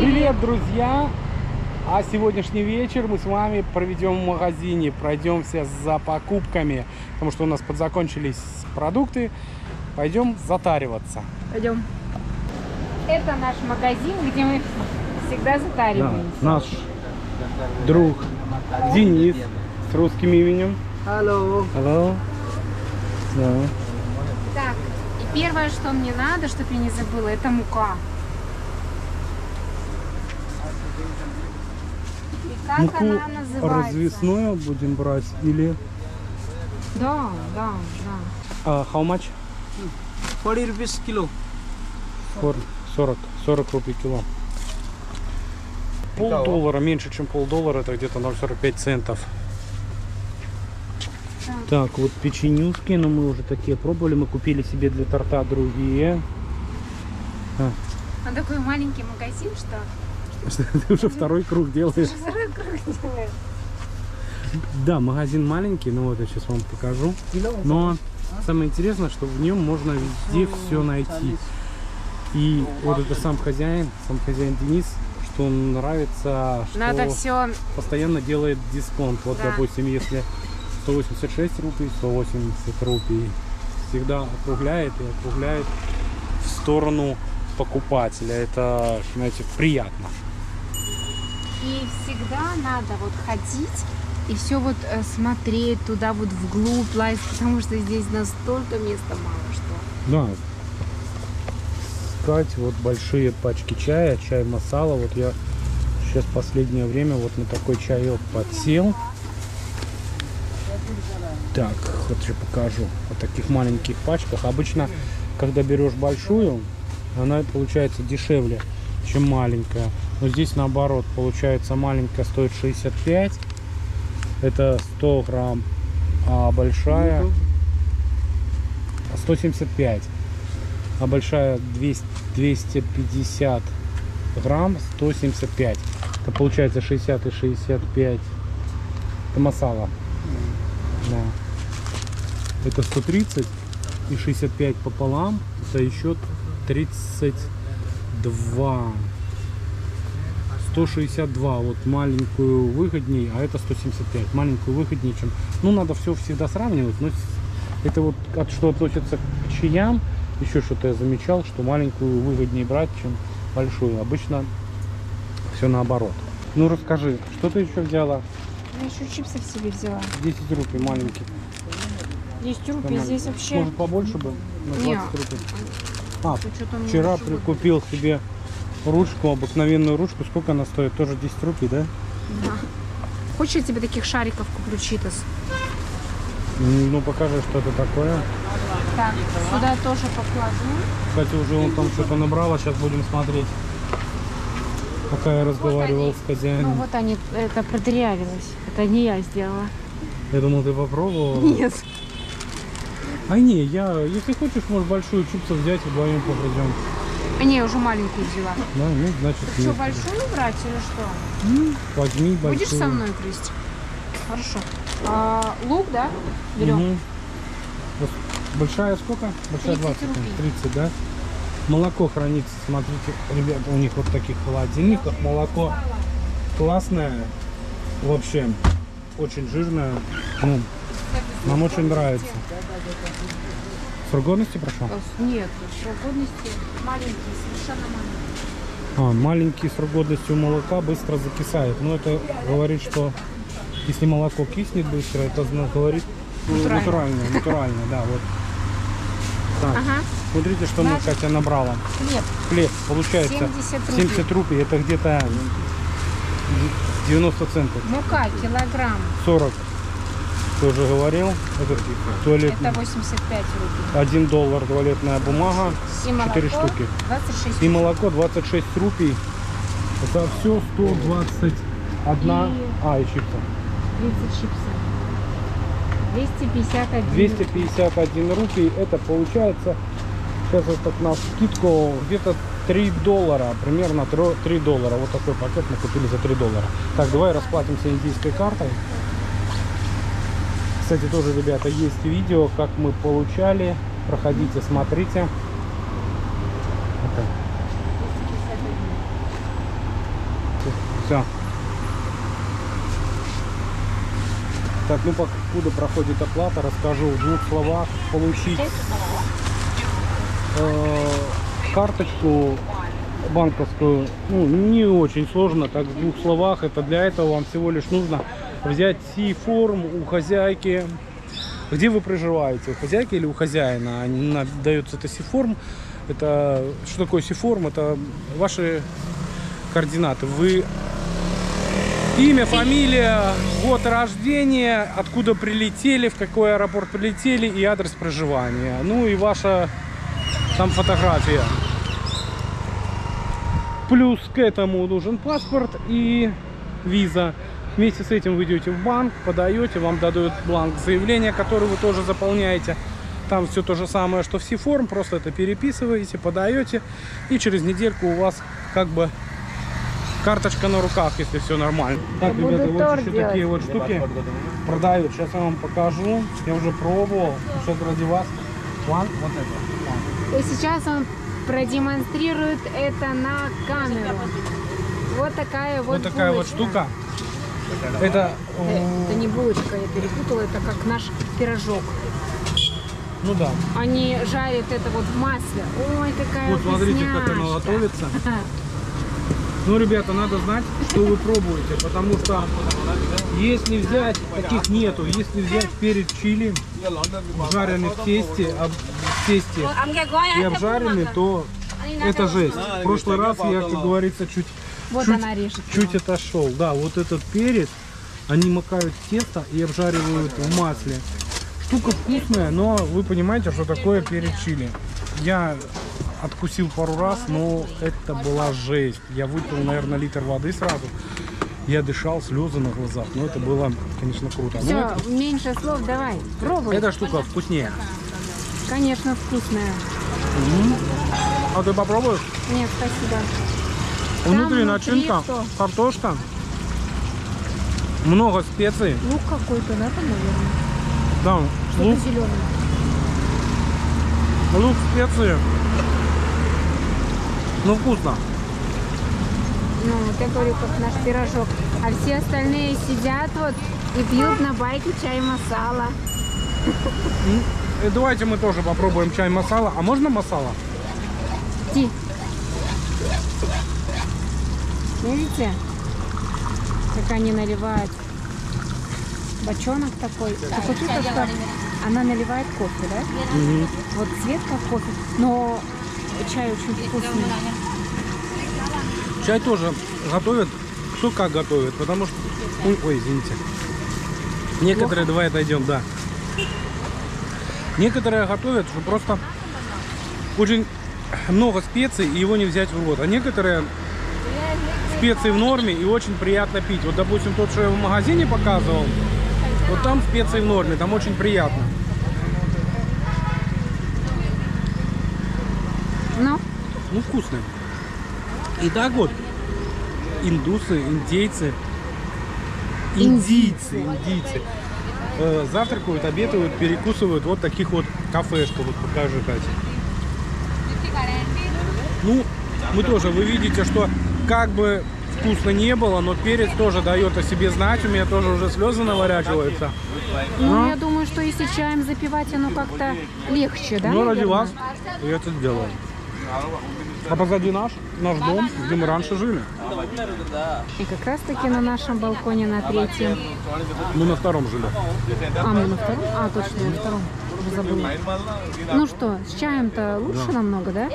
Привет, друзья! А сегодняшний вечер мы с вами проведем в магазине, пройдемся за покупками, потому что у нас подзакончились продукты. Пойдем затариваться. Пойдем. Это наш магазин, где мы всегда затариваемся. Да, наш друг Денис с русским именем. Hello. Hello. Да. Так, и первое, что мне надо, чтобы я не забыла, это мука. Как муку она называется? Развесную будем брать или... Да. How much? 40 rupees кило. 40 рублей кило. $0.5, меньше чем $0.5, это где-то 0,45 центов. Так, вот печенюшки, но мы уже такие пробовали, мы купили себе для торта другие. А такой маленький магазин, что... Ты уже второй круг делаешь. Да, магазин маленький, но вот я сейчас вам покажу. Но самое интересное, что в нем можно везде все найти. И вот это сам хозяин Денис, что нравится, что надо все... постоянно делает дисконт. Вот, да. Допустим, если 186 рупий, 180 рупий, всегда округляет и округляет в сторону покупателя. Это, знаете, приятно. И всегда надо вот ходить и все вот смотреть туда вот вглубь, лазить, потому что здесь настолько места мало, что... Да. Искать вот большие пачки чая, чай масала. Вот я сейчас в последнее время вот на такой чаек подсел. Так, вот я покажу. Вот таких маленьких пачках. Обычно, когда берешь большую, она получается дешевле, чем маленькая. Но здесь наоборот, получается, маленькая стоит 65, это 100 грамм, а большая 175, а большая 250 грамм, 175. Это получается 60 и 65. Это масала. Да. Это 130 и 65 пополам, это еще 32. 162, вот маленькую выгоднее, а это 175, маленькую выгоднее, чем... Ну, надо все всегда сравнивать, но это вот от что относится к чаям, еще что-то я замечал, что маленькую выгоднее брать, чем большую. Обычно все наоборот. Ну, расскажи, что ты еще взяла? Я еще чипсов себе взяла. 10 рупий маленьких. 10 рупий, здесь вообще... Может, побольше бы? На 20 рупий. А, вчера прикупил себе ручку, обыкновенную ручку. Сколько она стоит? Тоже 10 рупий, да? Да. Хочешь, я тебе таких шариков куплю, читос? Ну, покажи, что это такое. Так, сюда тоже покладу. Кстати, уже он там что-то набрала, сейчас будем смотреть. Пока я разговаривал вот с хозяином. Ну, вот они, это продырявилось. Это не я сделала. Я думал, ты попробовала? Нет. А не, я, если хочешь, можешь большую чипсу взять, вдвоем попадем. А не, я уже маленькую взяла. Да, ну, значит, ты что, большую брать или что? Возьми большую. Будешь со мной крестить? Хорошо. А, лук, да? Берем. Угу. Большая сколько? Большая 20. 30, да? Молоко хранится, смотрите, ребята, у них вот таких холодильников. Молоко классное, вообще очень жирное. Ну, нам очень нравится. Срок годности прошел? Нет, срок годности маленький, совершенно маленький. А, маленький срок годности у молока, быстро закисает. Но это говорит, что если молоко киснет быстро, это говорит натурально, да, вот. Так, ага. Смотрите, что мы, Катя, набрала. Хлеб. Хлеб, получается 70 рупий, это где-то 90 центов. Мука, килограмм. 40. Ты уже говорил, это туалетная. Это 85 рупий. $1 туалетная бумага, 4 штуки. 26. И молоко 26 рупий. Это все 121. А, и чипсы. 30 чипсов. 251 рупий. Это получается, сейчас вот так на скидку, где-то $3, примерно $3. Вот такой пакет мы купили за $3. Так, давай расплатимся индийской картой. Кстати, тоже, ребята, есть видео, как мы получали. Проходите, смотрите. Все. Так, ну покуда проходит оплата, расскажу в двух словах. Получить карточку банковскую, ну, не очень сложно, так в двух словах. Это для этого вам всего лишь нужно взять C-Form у хозяйки, где вы проживаете, у хозяйки или у хозяина. Они дается это C-Form. Это что такое C-Form? Это ваши координаты. Вы имя, фамилия, год рождения, откуда прилетели, в какой аэропорт прилетели и адрес проживания. Ну и ваша там фотография. Плюс к этому нужен паспорт и виза. Вместе с этим вы идете в банк, подаете, вам дадут бланк заявления, который вы тоже заполняете. Там все то же самое, что в C-Form, просто это переписываете, подаете. И через недельку у вас как бы карточка на руках, если все нормально. Так, ребята, вот еще такие вот штуки продают. Сейчас я вам покажу. Я уже пробовал. Сейчас ради вас. План вот это. И сейчас он продемонстрирует это на камеру. Вот такая вот штука. Это не булочка, я перепутала, это как наш пирожок. Ну да. Они жарят это вот в масле. Ой, какая вот, смотрите, как она готовится. Ну, ребята, надо знать, что вы пробуете, потому что если взять, таких нету, если взять перец чили, жареный в тесте и обжаренный, то это жесть. В прошлый раз я, как говорится, чуть отошел. Да, вот этот перец, они макают в тесто и обжаривают в масле. Штука вкусная, но вы понимаете, что такое перец чили. Я откусил пару раз, но это была жесть. Я выпил, наверное, литр воды сразу. Я дышал, слезы на глазах. Но это было, конечно, круто. Все, это... меньше слов, давай, пробуй. Эта штука вкуснее. Конечно, вкусная. А ты попробуешь? Нет, спасибо. Внутри начинка, картошка, много специй. Лук какой-то, да, там, наверное? Да, лук. Лук, специи. Ну, вкусно. Ну, вот я говорю, как наш пирожок. А все остальные сидят вот и пьют на байке чай масала. И давайте мы тоже попробуем чай масала. А можно масала? Ти. Видите, как они наливают? Бочонок такой. Так вот это что? Она наливает кофе, да? Угу. Вот цвет как кофе. Но... чай очень вкусный. Чай тоже готовят, кто как готовит, потому что... Ой, извините. Некоторые, давай отойдем, да. Некоторые готовят, что просто очень много специй, и его не взять в рот. А некоторые специи в норме, и очень приятно пить. Вот, допустим, тот, что я в магазине показывал, вот там специи в норме, там очень приятно. Ну, вкусные. И так вот, индийцы завтракают, обедают, перекусывают вот таких вот кафешках. Вот покажи, Катя. Ну, мы тоже, вы видите, что как бы вкусно не было, но перец тоже дает о себе знать. У меня тоже уже слезы наворачиваются. Ну, я думаю, что если чаем запивать, оно как-то легче, да? Ну, ради вас я это сделаю. А позади наш дом, где мы раньше жили. И как раз таки на нашем балконе, на третьем. Мы на втором жили. А, мы на втором? А, точно, на втором. Уже забыла. Ну что, с чаем-то лучше, да, намного, да?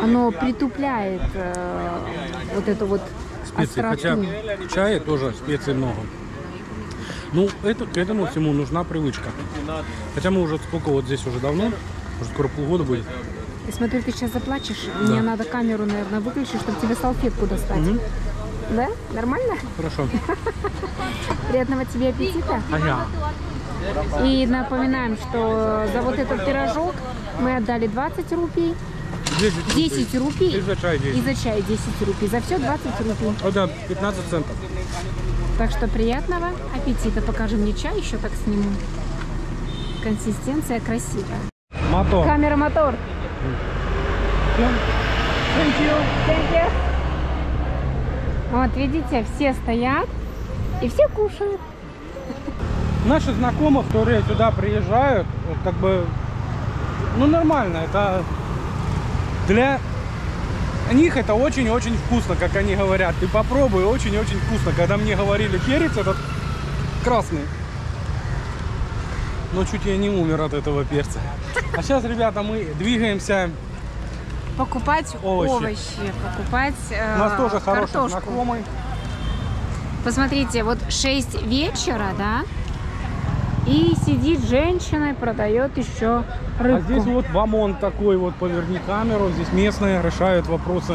Оно притупляет вот эту вот специи, остроту. Хотя чая тоже специй много. Ну, это, к этому всему нужна привычка. Хотя мы уже сколько вот здесь уже давно, уже скоро полгода будет. И смотри, ты сейчас заплачешь, да. Мне надо камеру, наверное, выключить, чтобы тебе салфетку достать. Угу. Да? Нормально? Хорошо. Приятного тебе аппетита. Ага. И напоминаем, что за вот этот пирожок мы отдали 20 рупий. 10 рупий. И за чай 10. И за чай 10 рупий. За все 20 рупий. О, да, 15 центов. Так что приятного аппетита. Покажи мне чай, еще так сниму. Консистенция красивая. Мотор. Камера мотор. Thank you. Thank you. Вот, видите, все стоят и все кушают. Наши знакомые, которые сюда приезжают, как бы, ну, нормально. Это для них это очень-очень вкусно, как они говорят. Ты попробуй, очень-очень вкусно. Когда мне говорили перец этот красный, но чуть я не умер от этого перца. А сейчас, ребята, мы двигаемся покупать овощи, покупать картошку. У нас тоже хороший знакомый. Посмотрите, вот 6 вечера, да? И сидит женщина и продает еще рыбку. А здесь вот бомон такой, вот поверни камеру. Здесь местные решают вопросы,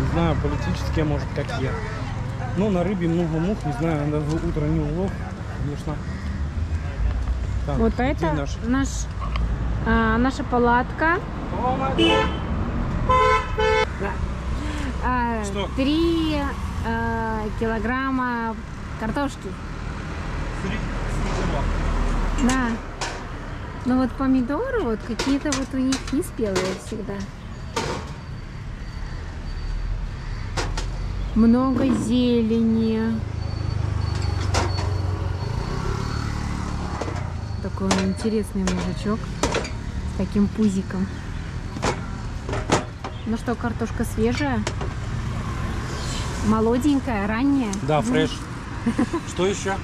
не знаю, политические, может, какие. Ну, на рыбе много мух, не знаю, даже утро не улов, конечно. Так, вот это наша палатка. Что? 3 килограмма картошки. Да. Но вот помидоры вот какие-то вот у них не спелые всегда. Много зелени. Такой интересный мужичок с таким пузиком. Ну что, картошка свежая, молоденькая, ранняя. Да, фреш. Что еще?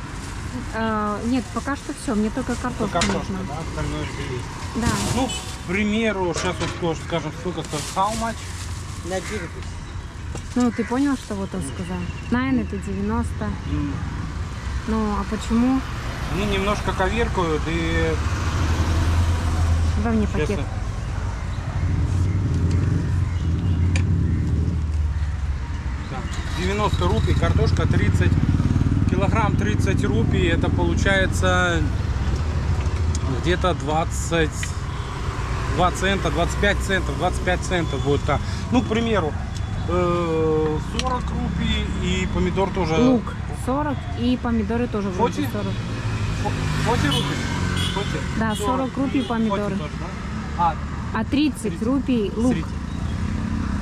Нет, пока что все, мне только картошку нужно. Да, остальное все есть. Да. Ну, к примеру, сейчас вот скажем, сколько стоит how much? На 90. Ну, ты понял, что вот он сказал? Найн это 90. Ну, а почему? Они немножко коверкают и... Дай мне пакет. Так, 90 рупий, картошка 30. Килограмм 30 рупий, это получается где-то 22 цента, 25 центов, 25 центов вот так. Ну, к примеру, 40 рупий и помидор тоже. Лук 40 и помидоры тоже. 40? 40 рупий? 40. Да, 40 рупий помидоры. 40 тоже, да? А 30 рупий лук.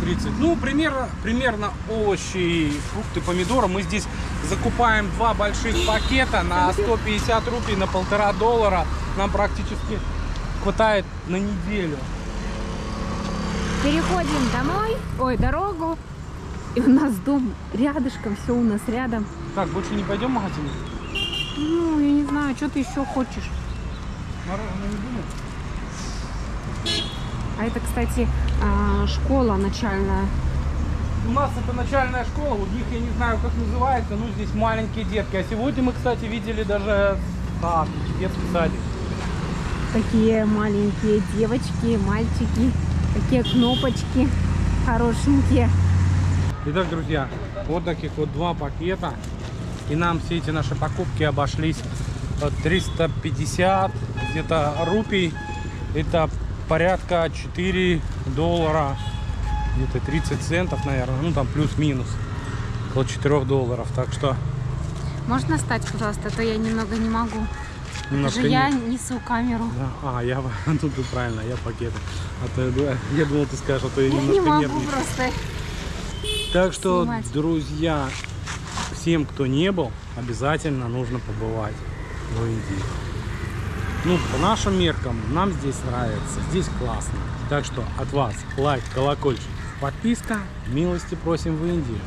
30. Ну, примерно овощи, фрукты, помидоры. Мы здесь закупаем 2 больших пакета на 150 рупий, на $1,5. Нам практически хватает на неделю. Переходим домой, дорогу. И у нас дом рядышком, все у нас рядом. Так, больше не пойдем в магазин? Ну, я не знаю, что ты еще хочешь. А это, кстати, школа начальная. У нас это начальная школа, у них я не знаю, как называется, но здесь маленькие детки. А сегодня мы, кстати, видели даже детский садик. Такие маленькие девочки, мальчики, такие кнопочки хорошенькие. Итак, друзья, вот таких вот 2 пакета. И нам все эти наши покупки обошлись 350 где-то рупий. Это порядка $4, где-то 30 центов, наверное, ну там плюс-минус, около $4, так что... Можно встать, пожалуйста, а то я немного не могу. Немножко даже я несу камеру. Да. А, я тут правильно, я пакеты. А то я думал, ты скажешь, а то я немножко не могу нервничаю. Просто так что, снимать. Друзья, всем, кто не был, обязательно нужно побывать в Индии. Ну, по нашим меркам, нам здесь нравится, здесь классно. Так что от вас лайк, колокольчик, подписка. Милости просим в Индию.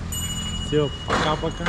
Все, пока-пока.